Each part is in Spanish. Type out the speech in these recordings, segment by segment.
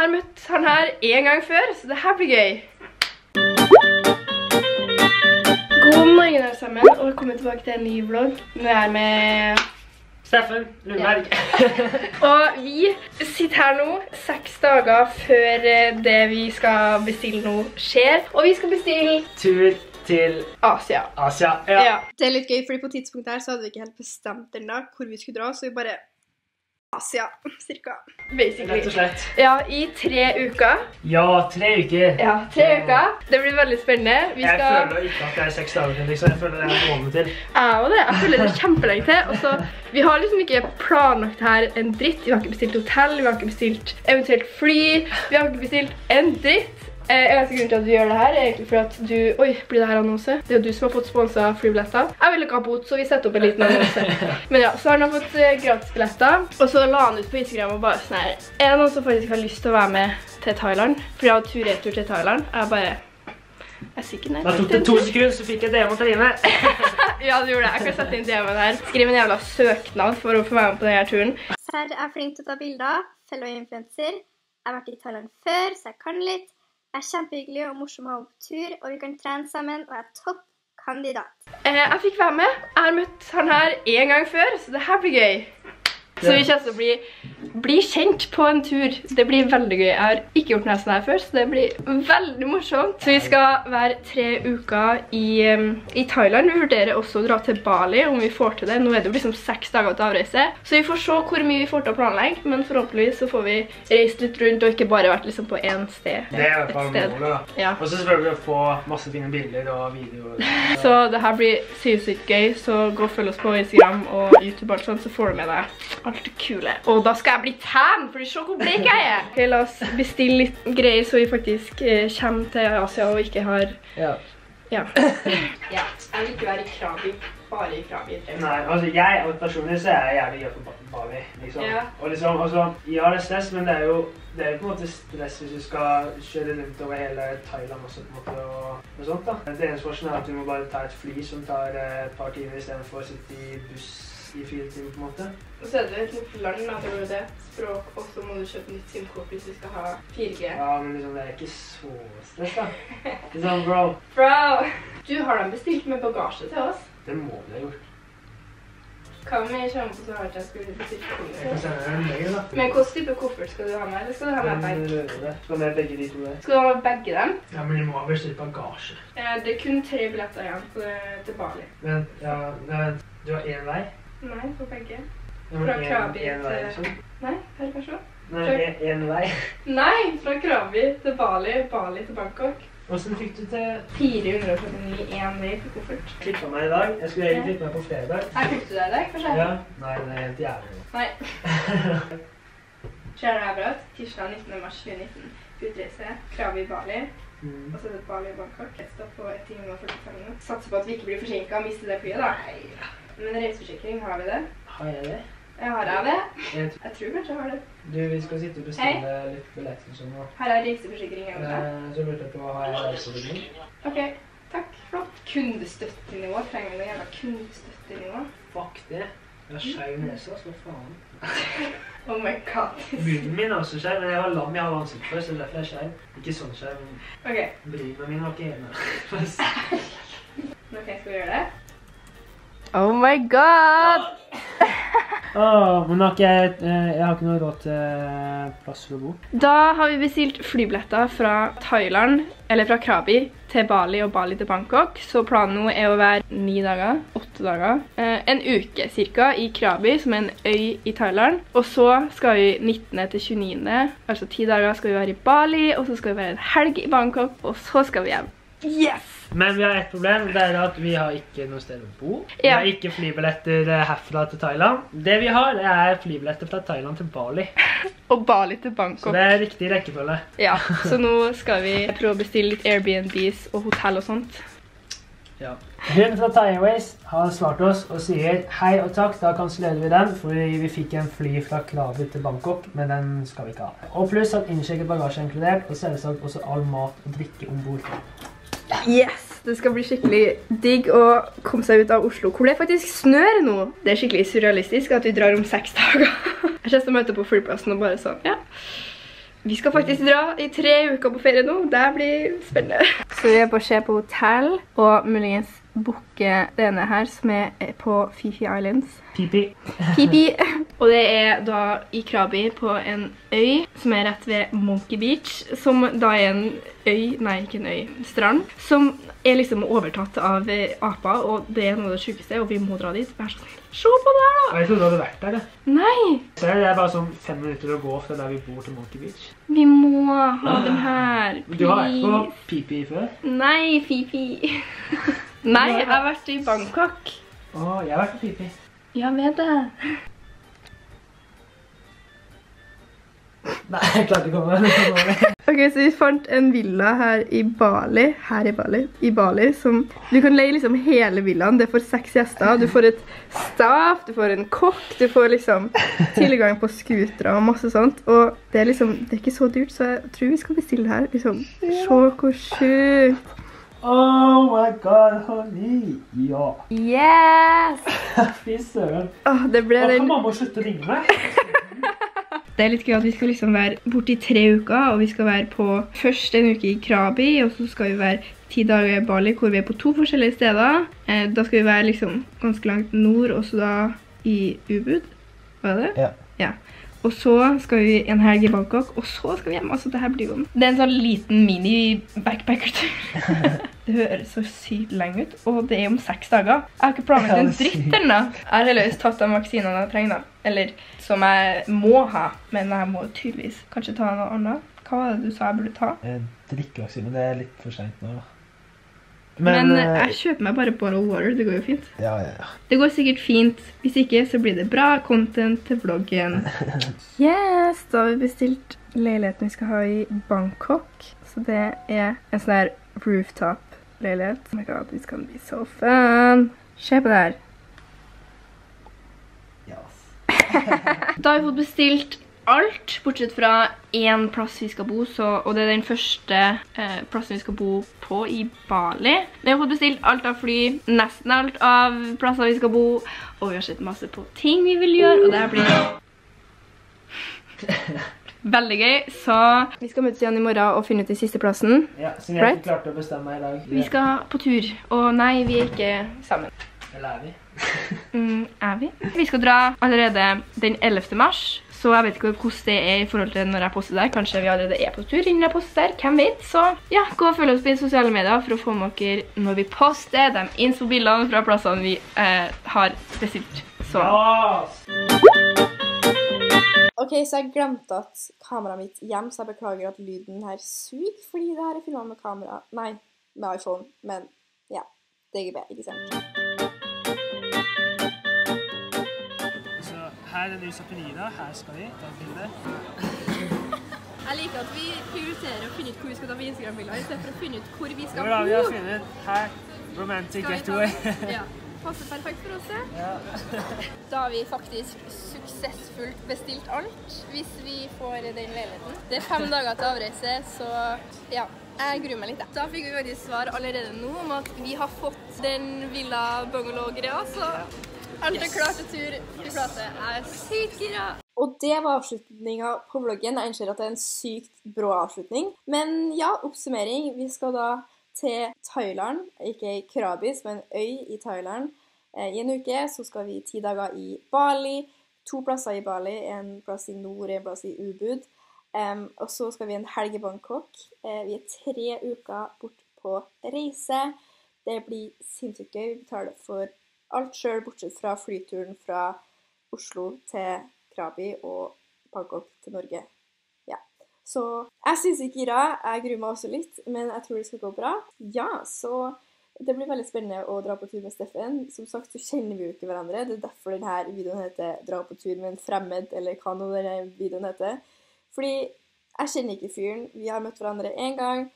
Jeg har møtt han her en gang før, så det her blir gøy. God morgen alle sammen, og velkommen tilbake til en ny vlogg. Nå er jeg med Steffen Lundberg. Og vi sitter her nå 6 dager før det vi skal bestille nå skjer. Og vi skal bestille tur til Asia. Ja. Det er litt gøy, fordi på tidspunktet her så hadde vi ikke helt bestemt ennå hvor vi skulle dra, så vi bare Asia, cirka. Basically. Rett og slett. Ja, i 3 uker. Ja, 3 uker. Ja, 3 uker. Det blir veldig spennende. Vi skal... Jeg føler ikke at det er 6 dager, liksom. Jeg føler det er måned til. Jeg føler det er kjempelenge til. Også, vi har liksom ikke planlagt her en dritt. Vi har ikke bestilt hotell, vi har ikke bestilt eventuelt fly. Vi har ikke bestilt en dritt. Eneste grunn til at du gjør det her er egentlig fordi at du... Oi, blir det her annonse? Det er jo du som har fått sponset flybilletter. Jeg ville ikke ha bot, så vi setter opp en liten annonse. Men ja, så har han fått gratisbilletter. Og så la han ut på Instagram og bare sånn her. Er det noen som faktisk har lyst til å være med til Thailand? For jeg har tur-retur til Thailand. Jeg bare... Jeg sier ikke nei. Da tok det 2 sekunder, så fikk jeg DM-en til Line. Ja, du gjorde det. Jeg kan sette inn DM-en her. Skriv en jævla søknad for å få være med på denne turen. Serr er flink til å ta bilder. Fellow influencer. Jeg har vært i Thailand før, så jeg kan litt. Jeg er kjempehyggelig og morsom å ha på tur, og vi kan trene sammen, og jeg er topp kandidat. Jeg fikk være med. Jeg har møtt han her en gang før, så det her blir gøy. Så vi kjenner å bli kjent på en tur. Det blir veldig gøy. Jeg har ikke gjort noe sånn her før, så det blir veldig morsomt. Så vi skal være 3 uker i Thailand. Vi vurderer også å dra til Bali, om vi får til det. Nå er det jo liksom 6 dager til avreise. Så vi får se hvor mye vi får til å planlegge, men forhåpentligvis så får vi reist litt rundt, og ikke bare vært liksom på en sted. Det er i hvert fall målet, da. Ja. Og så selvfølgelig å få masse fine bilder og videoer. Så det her blir sykt gøy, så gå og følg oss på Instagram og YouTube, alt sånt, så får du med deg alt det kule. Og da skal jeg bli tan, for se hvor blek jeg er. Okay, la oss bestille litt greier så vi faktisk kommer til Asia og ikke har... Ja. Jeg vil ikke være i Krabi, bare i Krabi. Nei, altså jeg og personlig så er jeg jævlig gøy på Bali, liksom. Ja. Og liksom, altså, ja det er stress, men det er jo på en måte stress hvis du skal kjøre rundt over hele Thailand også, på en måte, og sånt da. Det eneste forskjellen er at du må bare ta et fly som tar et par timer i stedet for å sitte i buss i 4 timer, på en måte. Og så er det et nytt land, da, tror du det? Språk, og så må du kjøpe nytt SIM-kort hvis du skal ha 4G. Ja, men liksom, det er ikke så stress, da. Liksom, bro! Du har da bestilt med bagasje til oss. Det må du ha gjort. Hva om jeg kommer på så hardt jeg skulle bestilt koffert? Jeg kan sende deg en mail, da. Men hvilken type koffert skal du ha med, eller skal du ha med begge? Skal du ha med begge de to der? Skal du ha med begge dem? Ja, men de må ha bestilt bagasje. Det er kun 3 billetter igjen til Bali. Vent, du har en vei? Nei, for begge. Fra Krabi til... Nei, per person. Nei, en vei. Nei, fra Krabi til Bali, Bali til Bangkok. Hvordan fikk du til... 449, en vei til koffert. Klippet meg i dag. Jeg skulle egentlig klippe meg på fredag. Her klippte du deg i dag, kanskje? Ja. Nei, det er helt jævlig. Nei. Skjer det her bra? Tirsdag 19. mars 2019. Utreise, Krabi, Bali. Og så er det Bali og Bangkok. Jeg står på 1 time og 45 minutter. Satser på at vi ikke blir forsinket og mister det flyet, da. Nei. Men reiseforsikring, har vi det? Har jeg det? Jeg tror kanskje jeg har det. Du, vi skal sitte og bestille litt billetter som nå. Her er reiseforsikring, jeg vet det. Så lurte jeg på, har jeg reiseforsikring? Ok, takk, flott. Kundestøttenivå, trenger vi noe jævla kundestøttenivå? Fuck det. Jeg har skjev nese, altså, faen. Oh my god. Buden min er også skjev, men jeg var lam, jeg hadde ansikt før, så derfor er jeg skjev. Ikke sånn skjev, men brydene mine var ikke hjemme. Ok, skal vi gjøre det? Oh my god! Men jeg har ikke noe råd til plass for å bo. Da har vi bestilt flybilletter fra Thailand, eller fra Krabi, til Bali og Bali til Bangkok. Så planen nå er å være 9 dager, 8 dager, en uke cirka i Krabi, som er en øy i Thailand. Og så skal vi 19. til 29. altså 10 dager skal vi være i Bali, og så skal vi være en helg i Bangkok, og så skal vi hjem. Yes! Men vi har et problem, det er at vi har ikke noe sted å bo. Vi har ikke flybilletter herfra til Thailand. Det vi har, det er flybilletter fra Thailand til Bali. Og Bali til Bangkok. Så det er riktig rekkefølge. Ja, så nå skal vi prøve å bestille litt Airbnbs og hotell og sånt. Ja. Hun fra Thai Airways har svart oss og sier hei og takk, da kansellerer vi den, for vi fikk en fly fra Krabi til Bangkok, men den skal vi ikke ha. Og pluss at innsjekket bagasje er inkludert, og selvsagt også all mat og drikke ombord. Yes! Det skal bli skikkelig digg å komme seg ut av Oslo, hvor det faktisk snør nå. Det er skikkelig surrealistisk at vi drar om 6 dager. Jeg kjenner å møte på flyplassen og bare sånn, ja. Vi skal faktisk dra i 3 uker på ferie nå. Det blir spennende. Så vi er på å se på hotell, og muligens bukke det ene her, som er på Phi Phi Islands. Phi Phi. Phi Phi. Og det er da i Krabi på en øy, som er rett ved Monkey Beach, som da er en øy, nei ikke en øy, strand, som er liksom overtatt av aper, og det er noe av det sjukeste, og vi må dra dit. Vær så snill. Se på det her da! Jeg trodde du hadde vært der det. Nei! Så det er bare sånn 5 minutter å gå fra der vi bor til Monkey Beach. Vi må ha den her, please. Du har vært på Phi Phi før? Nei, Phi Phi. Nei, jeg har vært i Bangkok. Åh, jeg har vært på Phi Phi. Ja, vet det. Nei, jeg klarte ikke å komme. Ok, så vi fant en villa her i Bali, som du kan leie liksom hele villaen. Det får 6 gjester, du får et staff, du får en kokk, du får liksom tilgang på skuter og masse sånt. Og det er liksom, det er ikke så dyrt, så jeg tror vi skal bestille her, liksom. Se hvor sjukt. Oh my god, honey! Ja! Yes! Fy søren. Åh, det ble den... Kan mamma slutte å ringe meg? Det er litt gøy at vi skal liksom være borte i 3 uker, og vi skal være på først en uke i Krabi, og så skal vi være 10 dager i Bali, hvor vi er på 2 forskjellige steder. Da skal vi være liksom ganske langt nord, og så da i Ubud, var det? Ja. Ja. Og så skal vi en helg i Bangkok, og så skal vi hjem, altså det her blir jo... Det er en sånn liten mini-backpackertur. Det høres så sykt lenge ut, og det er om 6 dager. Jeg har ikke planlagt en dritt eller noe. Jeg har heldigvis tatt de vaksinene jeg trenger, eller som jeg må ha, men jeg må tydeligvis kanskje ta noe annet. Hva var det du sa jeg burde ta? Drikkevaksine, det er litt for sent nå da. Men jeg kjøper meg bare bottle water, det går jo fint. Ja, ja, ja. Det går sikkert fint. Hvis ikke, så blir det bra content til vloggen. Yes, da har vi bestilt leiligheten vi skal ha i Bangkok. Så det er en sånn her rooftop-leilighet. Oh my god, this can be so fun. Se på det her. Yes. Da har vi fått bestilt alt, bortsett fra en plass vi skal bo, og det er den første plassen vi skal bo på i Bali. Vi har fått bestilt alt av fly, nesten alt av plasser vi skal bo, og vi har sett masse på ting vi vil gjøre, og det her blir veldig gøy. Så vi skal møtes igjen i morgen og finne ut den siste plassen. Ja, så jeg ikke klarte å bestemme meg i dag. Vi skal på tur, og nei, vi er ikke sammen. Eller er vi? Er vi? Vi skal dra allerede den 11. mars. Så jeg vet ikke hvordan det er i forhold til når jeg poster der. Kanskje vi allerede er på tur innen jeg poster der. Hvem vet? Så ja, gå og følg oss på sosiale medier for å få med dere når vi poster de infobildene fra plassene vi har bestilt. Så. Ok, så jeg glemte at kameraet mitt hjem, så jeg beklager at lyden her suger, fordi det her er filmet med kamera. Nei, med iPhone, men ja, DGB, ikke sant? Her er det lyset på Nida, her skal vi ta bilder. Jeg liker at vi prioriterer å finne ut hvor vi skal ta på Instagram-bilder, i stedet for å finne ut hvor vi skal bo. Jo da, vi har funnet her, romantic getaway. Ja, passer perfekt for oss det. Ja. Da har vi faktisk suksessfullt bestilt alt, hvis vi får den leiligheten. Det er 5 dager til avreise, så ja. Jeg gruer meg litt. Da fikk vi faktisk svar allerede nå om at vi har fått den villa-bungalow-greia, så... Alt er klart til tur til plate. Jeg er sykt gira! Og det var avslutningen på vloggen. Jeg innser at det er en sykt brå avslutning. Men ja, oppsummering. Vi skal da til Thailand, ikke i Krabi, som er en øy i Thailand. I en uke så skal vi 10 dager i Bali. 2 plasser i Bali, en plass i nord, en plass i Ubud. Og så skal vi en helg i Bangkok. Vi er 3 uker bort på reise. Det blir sinnssykt gøy. Vi betaler for alt selv, bortsett fra flyturen fra Oslo til Krabi og Bangkok til Norge. Ja. Så jeg synes ikke gira, jeg gruer meg også litt, men jeg tror det skal gå bra. Ja, så det blir veldig spennende å dra på tur med Steffen. Som sagt, så kjenner vi jo ikke hverandre. Det er derfor denne videoen heter «Dra på tur med en fremmed», eller hva nå denne videoen heter. Fordi jeg kjenner ikke fyren. Vi har møtt hverandre en gang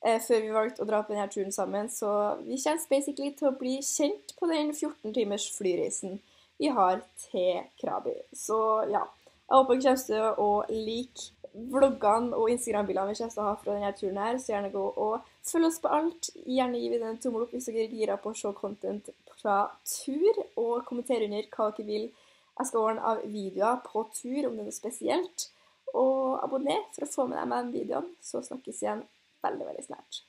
før vi valgte å dra på denne turen sammen, så vi kjennes basically til å bli kjent på den 14 timers flyreisen vi har til Krabi. Så ja, jeg håper dere kommer til å like vloggene og Instagram-bildene vi kommer til å ha fra denne turen her, så gjerne gå og følg oss på alt. Gjerne gi vi den tommel opp hvis dere girer på å se content fra tur, og kommenter under hva dere vil jeg skal ordne av videoer på tur, om det er noe spesielt. og abonner for å få med deg med den videoen, så snakkes igjen veldig, veldig snart.